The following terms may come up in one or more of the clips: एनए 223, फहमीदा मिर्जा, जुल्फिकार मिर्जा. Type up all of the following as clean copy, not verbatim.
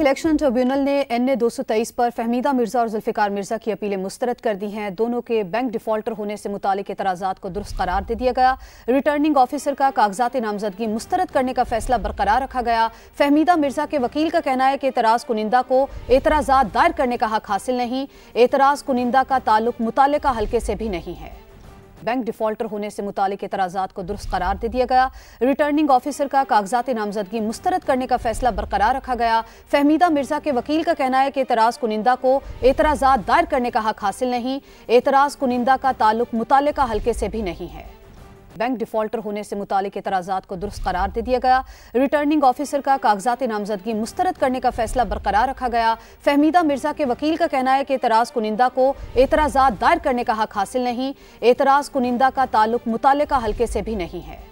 Election tribunal ने एनए 223 पर फहमीदा मिर्जा और जुल्फिकार मिर्जा की अपीलें मुस्तरद कर दी हैं। दोनों के बैंक डिफॉल्टर होने से मुतालिक एतराजात को दुरुस्त करार दे दिया गया। रिटर्निंग ऑफिसर का कागजात नामजदगी मुस्तरद करने का फैसला बरकरार रखा गया। फहमीदा मिर्जा के वकील का कहना है कि एतराज़ कुनिंदा को एतराजात दायर करने का हक हासिल नहीं। एतराज़ कुनिंदा का ताल्लुक मुतालिका हल्के से भी नहीं है। बैंक डिफॉल्टर होने से मुतालिक एतराजात को दुरुस्त करार दे दिया गया। रिटर्निंग ऑफिसर का कागजात नामजदगी मुस्तरद करने का फैसला बरकरार रखा गया। फहमीदा मिर्जा के वकील का कहना है कि एतराज़ कुनिंदा को एतराजात दायर करने का हक हासिल नहीं। एतराज़ कुनिंदा का ताल्लुक मुतालिका हल्के से भी नहीं है। बैंक डिफॉल्टर होने से मुतालिक एतराजात को दुरुस्त करार दे दिया गया। रिटर्निंग ऑफिसर का कागजात नामजदगी मुस्तरद करने का फैसला बरकरार रखा गया। फहमीदा मिर्जा के वकील का कहना है कि एतराज़ कुनिंदा को एतराजात दायर करने का हक हासिल नहीं। एतराज़ कुनिंदा का ताल्लुक मुतालिका हल्के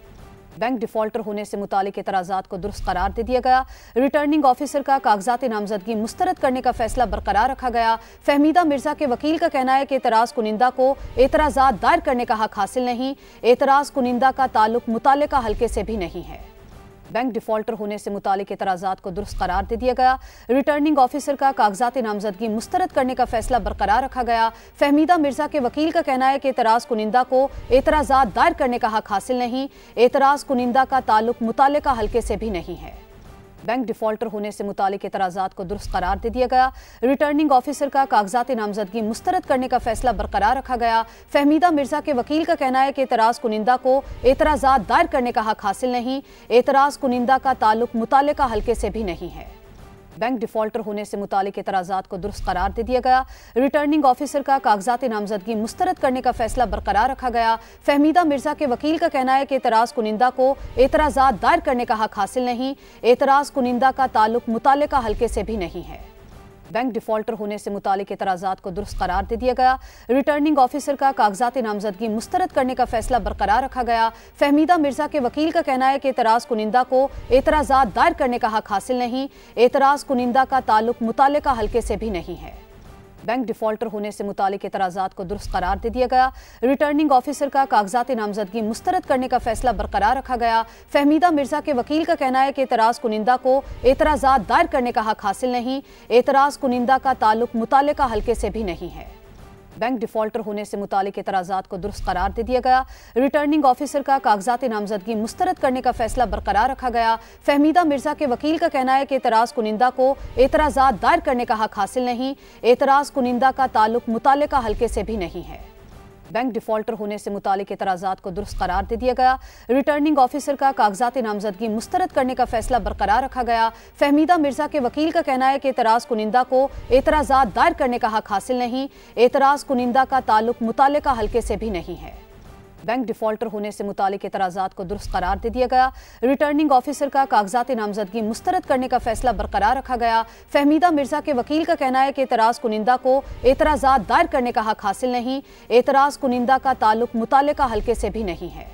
से भी नहीं है। बैंक डिफॉल्टर होने से मुतालिक एतराजात को दुरुस्त करार दे दिया गया। रिटर्निंग ऑफिसर का कागजात नामजदगी मुस्तरद करने का फैसला बरकरार रखा गया। फहमीदा मिर्जा के वकील का कहना है कि एतराज़ कुनिंदा को एतराजात दायर करने का हक हासिल नहीं। एतराज़ कुनिंदा का ताल्लुक मुतालिका हल्के से भी नहीं है। बैंक डिफॉल्टर होने से मुतालिक एतराजात को दुरुस्त करार दे दिया गया। रिटर्निंग ऑफिसर का कागजात नामजदगी मुस्तरद करने का फैसला बरकरार रखा गया। फहमीदा मिर्जा के वकील का कहना है कि एतराज़ कुनिंदा को एतराजात दायर करने का हक हासिल नहीं। एतराज़ कुनिंदा का ताल्लुक मुतालिका हल्के से भी नहीं है। बैंक डिफॉल्टर होने से मुतालिक एतराजात को दुरुस्त करार दे दिया गया। रिटर्निंग ऑफिसर का कागजात नामजदगी मुस्तरद करने का फैसला बरकरार रखा गया। फहमीदा मिर्जा के वकील का कहना है कि एतराज़ कुनिंदा को एतराजात दायर करने का हक हासिल नहीं। एतराज़ कुनिंदा का ताल्लुक मुतालिका हल्के से भी नहीं है। बैंक डिफॉल्टर होने से मुतालिक एतराजात को दुरुस्त करार दे दिया गया। रिटर्निंग ऑफिसर का कागजात नामजदगी मुस्तरद करने का फैसला बरकरार रखा गया। फहमीदा मिर्जा के वकील का कहना है कि एतराज़ कुनिंदा को एतराजात दायर करने का हक हासिल नहीं। एतराज़ कुनिंदा का ताल्लुक मुतालिका हल्के से भी नहीं है। बैंक डिफॉल्टर होने से मुतालिक एतराजात को दुरुस्त करार दे दिया गया। रिटर्निंग ऑफिसर का कागजात नामजदगी मुस्तरद करने का फैसला बरकरार रखा गया। फहमीदा मिर्जा के वकील का कहना है कि एतराज़ कुनिंदा को एतराजात दायर करने का हक हासिल नहीं। एतराज़ कुनिंदा का ताल्लुक मुतालिका हल्के से भी नहीं है। बैंक डिफॉल्टर होने से मुतालिक एतराजात को दुरुस्त करार दे दिया गया। रिटर्निंग ऑफिसर का कागजात नामजदगी मुस्तरद करने का फैसला बरकरार रखा गया। फहमीदा मिर्जा के वकील का कहना है कि एतराज़ कुनिंदा को एतराजात दायर करने का हक हासिल नहीं। एतराज़ कुनिंदा का ताल्लुक मुतालिका हल्के से भी नहीं है। बैंक डिफॉल्टर होने से मुतालिक एतराजात को दुरुस्त करार दे दिया गया। रिटर्निंग ऑफिसर का कागजात नामजदगी मुस्तरद करने का फैसला बरकरार रखा गया। फहमीदा मिर्जा के वकील का कहना है कि एतराज़ कुनिंदा को एतराजात दायर करने का हक हासिल नहीं। एतराज़ कुनिंदा का ताल्लुक मुतालिका हल्के से भी नहीं है। बैंक डिफॉल्टर होने से मुतालिक एतराजात को दुरुस्त करार दे दिया गया। रिटर्निंग ऑफिसर का कागजात नामजदगी मुस्तरद करने का फैसला बरकरार रखा गया। फहमीदा मिर्जा के वकील का कहना है कि एतराज़ कुनिंदा को एतराजात दायर करने का हक हासिल नहीं। एतराज़ कुनिंदा का ताल्लुक मुतालिका हल्के से भी नहीं है। बैंक डिफॉल्टर होने से मुतालिक एतराजात को दुरुस्त करार दे दिया गया। रिटर्निंग ऑफिसर का कागजात नामजदगी मुस्तरद करने का फैसला बरकरार रखा गया। फहमीदा मिर्जा के वकील का कहना है कि एतराज़ कुनिंदा को एतराजात दायर करने का हक हासिल नहीं। एतराज़ कुनिंदा का ताल्लुक मुतालिका हल्के से भी नहीं है।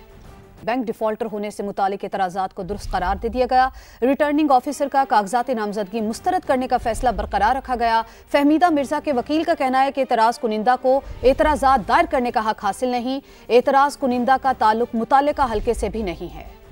बैंक डिफॉल्टर होने से मुतालिक एतराजात को दुरुस्त करार दे दिया गया। रिटर्निंग ऑफिसर का कागजात नामजदगी मुस्तरद करने का फैसला बरकरार रखा गया। फहमीदा मिर्जा के वकील का कहना है कि एतराज़ कुनिंदा को एतराजात दायर करने का हक हासिल नहीं। एतराज़ कुनिंदा का ताल्लुक मुतालिका हल्के से भी नहीं है।